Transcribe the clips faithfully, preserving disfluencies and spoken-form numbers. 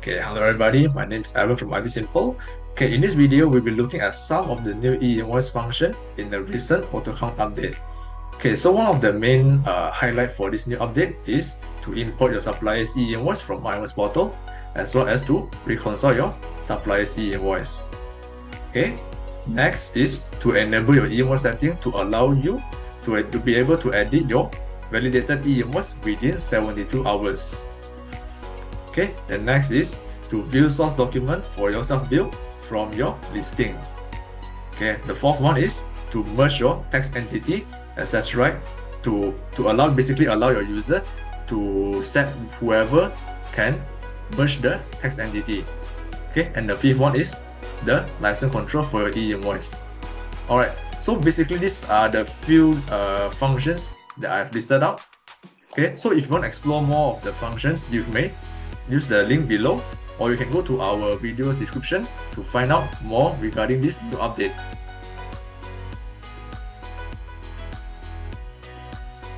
Okay, hello everybody, my name is Evan from I T Simple. Okay, in this video, we'll be looking at some of the new E M O S function in the recent AutoCount update. Okay, so one of the main uh, highlight for this new update is to import your supplier's E M O S from MyInvois Portal, as well as to reconcile your supplier's E M O S. Okay, next is to enable your E M O S setting to allow you to, to be able to edit your validated E M O S within seventy-two hours. Okay, the next is to view source document for your self-bill from your listing. Okay, the fourth one is to merge your tax entity, et cetera, to to allow basically allow your user to set whoever can merge the tax entity. Okay, and the fifth one is the license control for your E M O S. All right, so basically these are the few uh, functions that I've listed out. Okay, so if you want to explore more of the functions, you may use the link below, or you can go to our video's description to find out more regarding this new update.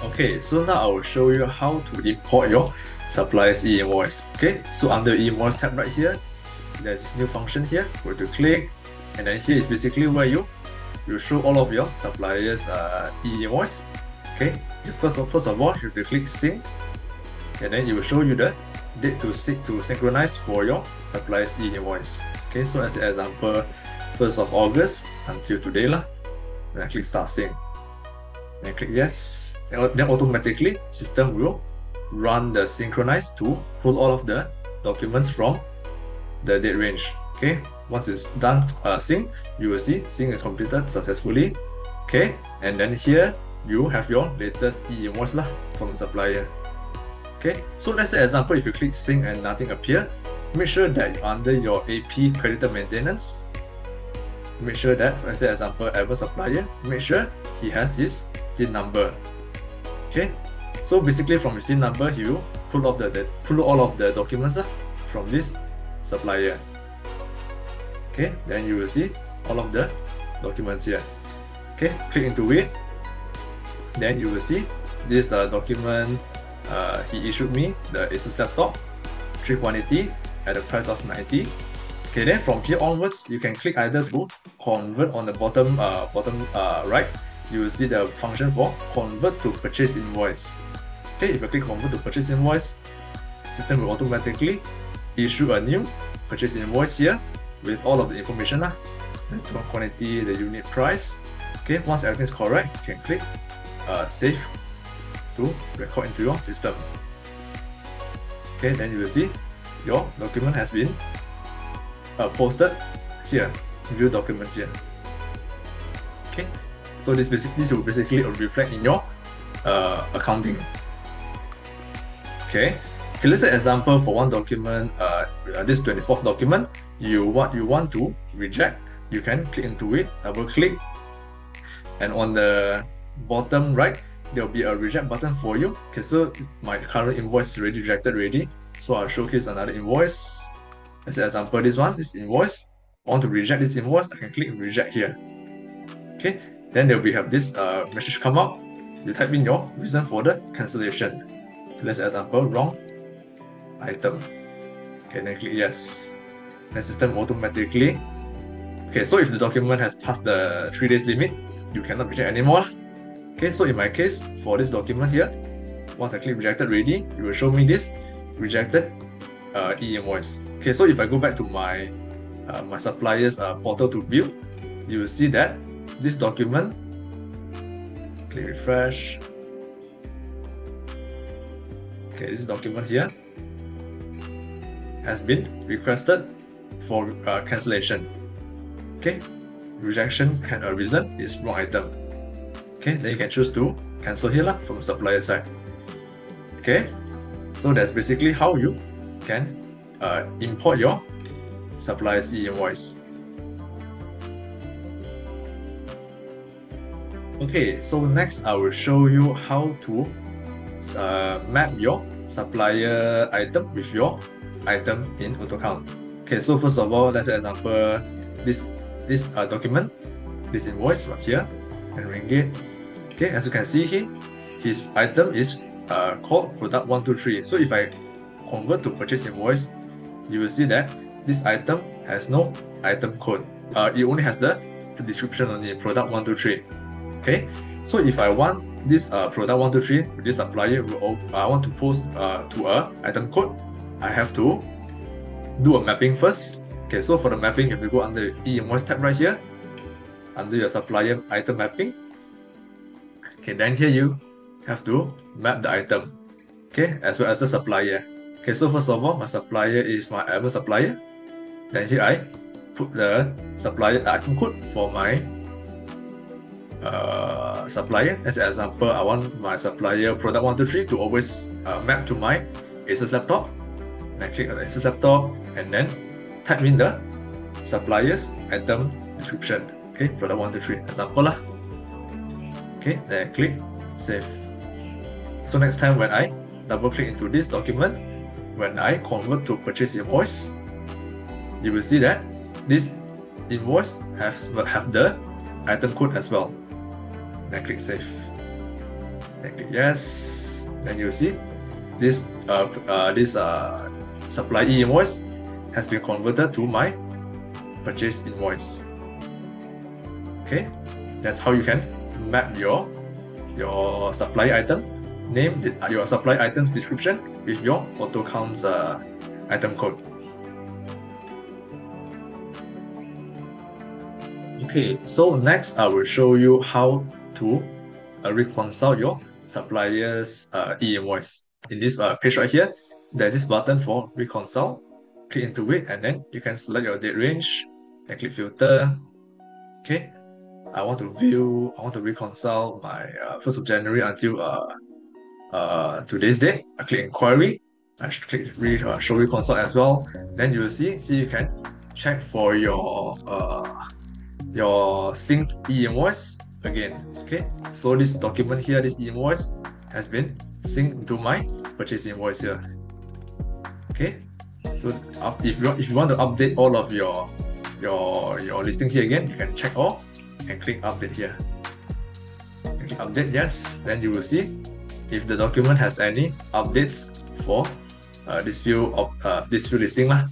Okay, so now I will show you how to import your supplier's E M O S. Okay, so under E M O S tab right here, there's new function here. Go to click, and then here is basically where you you show all of your supplier's uh, E M O S. Okay, you first of first of all you have to click sync, and then it will show you the date to sync to synchronize for your supplier's e-invoice. Okay, so as an example, first of August until today lah. Then I click start sync, then I click yes, and then automatically system will run the synchronize to pull all of the documents from the date range. Okay, once it's done uh, sync, you will see sync is completed successfully. Okay, and then here you have your latest e-invoice lah from supplier. Okay, so let's say example, if you click sync and nothing appear, make sure that under your A P creditor maintenance, make sure that, let's say example, Evan supplier, make sure he has his T I N number. Okay, so basically from his T I N number, he will pull off the, the pull all of the documents uh, from this supplier. Okay, then you will see all of the documents here. Okay, click into it, then you will see this uh, document. Uh, he issued me the Asus laptop three one eight zero at a price of ninety. Okay, then from here onwards, you can click either to convert on the bottom uh, bottom uh, right. You will see the function for convert to purchase invoice. Okay, if you click convert to purchase invoice, system will automatically issue a new purchase invoice here with all of the information lah, the quantity, the unit price. Okay, once everything is correct, you can click uh, save to record into your system. Okay, then you will see your document has been uh, posted here, view document here. Okay, so this basic this will basically reflect in your uh, accounting. Okay, okay, let's say example for one document, uh, this twenty-fourth document, you what you want to reject, you can click into it, double click, and on the bottom right, there will be a reject button for you. Okay, so my current invoice is already rejected already. So I'll showcase another invoice. As an example, this one, this invoice. I want to reject this invoice, I can click reject here. Okay, then there we have this uh, message come up. You type in your reason for the cancellation. Let's say example, wrong item. Okay, then click yes. The system automatically. Okay, so if the document has passed the three days limit, you cannot reject anymore. Okay, so in my case, for this document here, once I click rejected ready, it will show me this rejected uh, e-invoice. Okay, so if I go back to my uh, my supplier's uh, portal to view, you will see that this document, click refresh. Okay, this document here has been requested for uh, cancellation. Okay, rejection and a reason is wrong item. Okay, then you can choose to cancel here lah, from supplier side. Okay, so that's basically how you can uh, import your supplier's e-invoice. Okay, so next I will show you how to uh, map your supplier item with your item in AutoCount. Okay, so first of all, let's say example, this, this uh, document, this invoice right here, and ringgit. Okay, as you can see here, his item is uh, called product one two three. So if I convert to purchase invoice, you will see that this item has no item code. Uh, it only has the, the description on the product one two three. Okay, so if I want this uh, product one two three, this supplier will I uh, want to post uh, to a item code, I have to do a mapping first. Okay, so for the mapping, you have to go under E M O S tab right here, under your supplier item mapping. Okay, then here you have to map the item, okay, as well as the supplier. Okay, so first of all, my supplier is my Evan supplier. Then here I put the supplier item code for my uh, supplier. As an example, I want my supplier product one two three to always uh, map to my Asus laptop. And I click on Asus laptop and then type in the supplier's item description. Okay, product one two three, example lah. Okay, then I click save. So next time when I double click into this document, when I convert to purchase invoice, you will see that this invoice has will have the item code as well. Then click save. Then click yes. Then you will see this uh, uh, this uh, supply e-invoice has been converted to my purchase invoice. Okay, that's how you can map your your supply item name, your supply items description with your AutoCount's uh, item code. Okay, so next I will show you how to uh, reconcile your supplier's uh, e-invoice. In this uh, page right here, there's this button for reconcile. Click into it and then you can select your date range and click filter. Okay, I want to view, I want to reconcile my uh, first of January until uh, uh, today's date. I click inquiry, I click re uh, show reconcile as well. Then you will see here you can check for your uh, your synced e-invoice again. Okay, so this document here, this e-invoice has been synced to my purchase invoice here. Okay, so if you, if you want to update all of your, your, your listing here again, you can check all and click update here. And click update yes, then you will see if the document has any updates for uh, this field of uh, this field listing lah.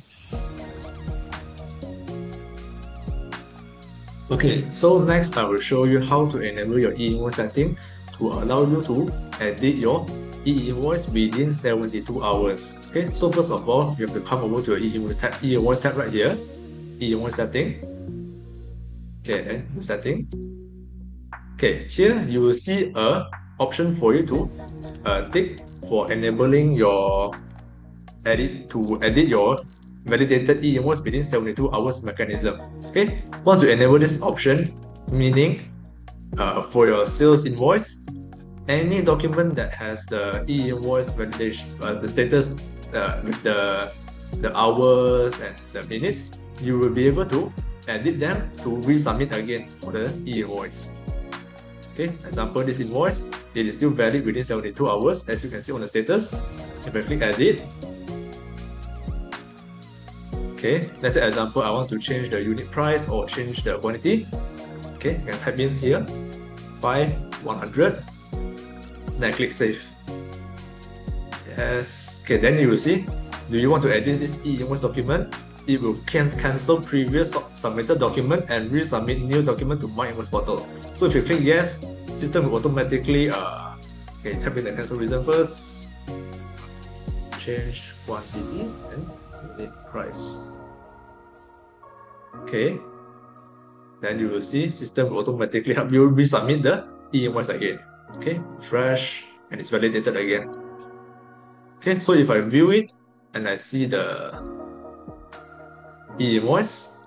Okay, so next I will show you how to enable your e-invoice setting to allow you to edit your e-invoice within seventy-two hours. Okay, so first of all, you have to come over to your e-invoice tab, e-invoice tab right here, e-invoice setting. Okay, and the setting. Okay, here you will see a option for you to uh, tick for enabling your edit to edit your validated e-invoice within seventy-two hours mechanism. Okay, once you enable this option, meaning uh, for your sales invoice, any document that has the e-invoice validation, uh, the status uh, with the the hours and the minutes, you will be able to edit them to resubmit again for the e-invoice. Okay, example, this invoice, it is still valid within seventy-two hours, as you can see on the status. If I click edit, okay, let's say example, I want to change the unit price or change the quantity. Okay, you can type in here five one hundred, then I click save. Yes, okay, then you will see, do you want to edit this e-invoice document? It will can cancel previous submitted document and resubmit new document to MyInvois Portal. So if you click yes, system will automatically uh, okay, type in the cancel reason first, change quantity and unit price. Okay, then you will see system will automatically help you resubmit the e-invoice again. Okay, fresh, and it's validated again. Okay, so if I view it and I see the e-invoice,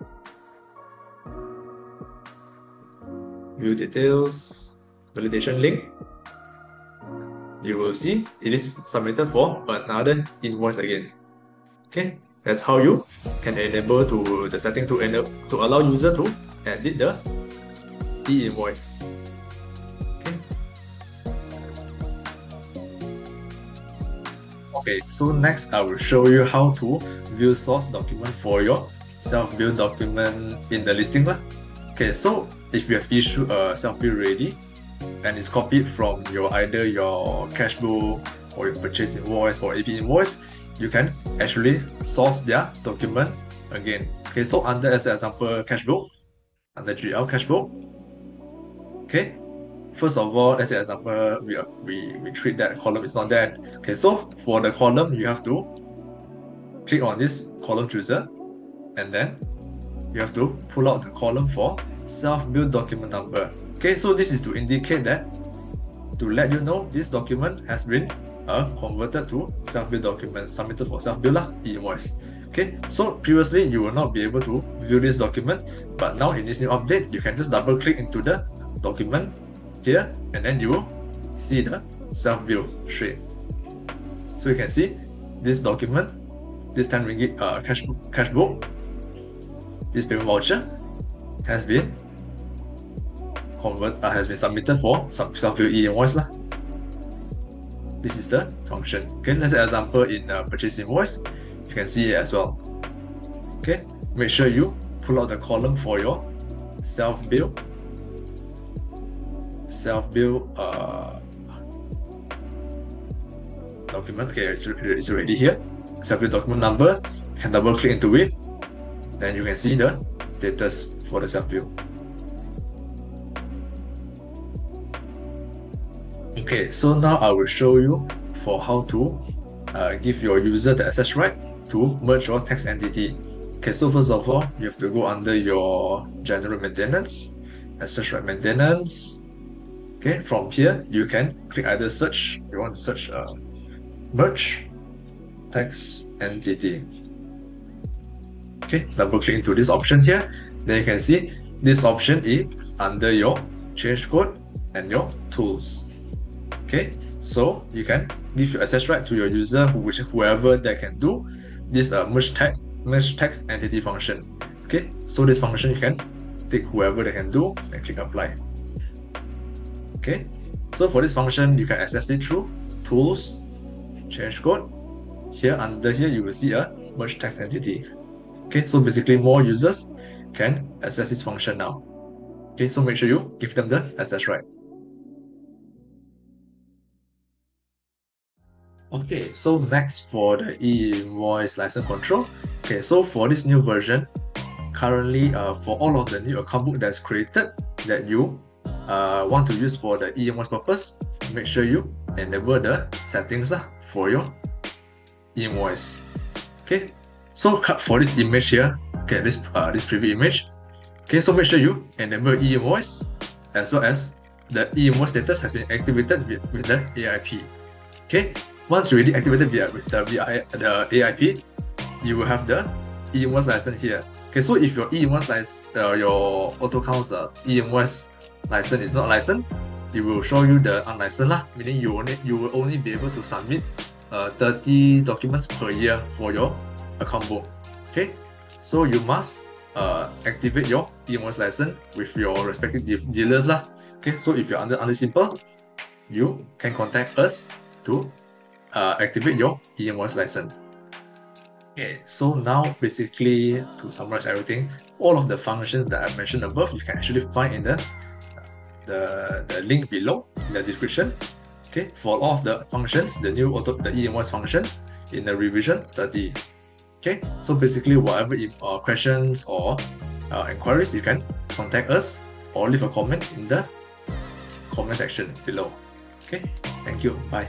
view details, validation link, you will see it is submitted for another invoice again. Okay, that's how you can enable to the setting to enable to allow user to edit the e-invoice. Okay. Okay, so next I will show you how to view source document for your self-bill document in the listing. Okay, so if you have issued a self-bill already and it's copied from your either your cash book or you purchase invoice or A P invoice, you can actually source their document again. Okay, so under, as an example, cash book, under G L cash book. Okay, first of all, as an example, we, we, we treat that column is not there. Okay, so for the column, you have to click on this column chooser, and then you have to pull out the column for self-build document number. Okay, so this is to indicate that, to let you know this document has been uh, converted to self-build document, submitted for self-build lah, e-invoice. Okay, so previously you will not be able to view this document, but now in this new update, you can just double click into the document here, and then you will see the self-build straight. So you can see this document, this ten ringgit uh, cash, cash book, this payment voucher has been convert uh, has been submitted for some self-build e-invoice lah. This is the function. Okay, let's say example in uh, purchase invoice, you can see it as well. Okay, make sure you pull out the column for your self-build self-build uh, document. Okay, it's, it's already here. Self-build document number. You can double click into it. Then you can see the status for the self-build. Okay, so now I will show you for how to uh, give your user the access right to merge your tax entity. Okay, so first of all, you have to go under your general maintenance, access right maintenance. Okay, from here you can click either search. You want to search uh, merge tax entity. Okay, double click into this option here. Then you can see this option is under your change code and your tools. Okay, so you can give your access right to your user, which whoever that can do this uh, merge tax merge tax entity function. Okay, so this function you can take whoever they can do and click apply. Okay, so for this function, you can access it through tools, change code. Here under here, you will see a merge tax entity. Okay, so basically more users can access this function now. Okay, so make sure you give them the access right. Okay, so next for the e-invoice license control. Okay, so for this new version, currently uh, for all of the new account book that's created that you Uh, want to use for the e-invoice purpose, make sure you enable the settings uh, for your e-invoice. Okay, so cut for this image here. Okay, this uh, this preview image. Okay, so make sure you enable e-invoice, as well as the e-invoice status has been activated with, with the A I P. Okay, once you already activated via, with the, via, the A I P, you will have the e-invoice license here. Okay, so if your e-invoice license, uh, your AutoCount's uh, e-invoice license is not licensed, it will show you the unlicensed lah, meaning you only you will only be able to submit uh, thirty documents per year for your account book. Okay, so you must uh, activate your e-invoice license with your respective de dealers lah. Okay, so if you're under under simple, you can contact us to uh, activate your e-invoice license. Okay, so now basically to summarize everything, all of the functions that I mentioned above, you can actually find in the The, the link below in the description. Okay, for all of the functions, the new auto the e-invoice function in the revision thirty. Okay, so basically whatever if, uh, questions or uh, inquiries, you can contact us or leave a comment in the comment section below. Okay, thank you, bye.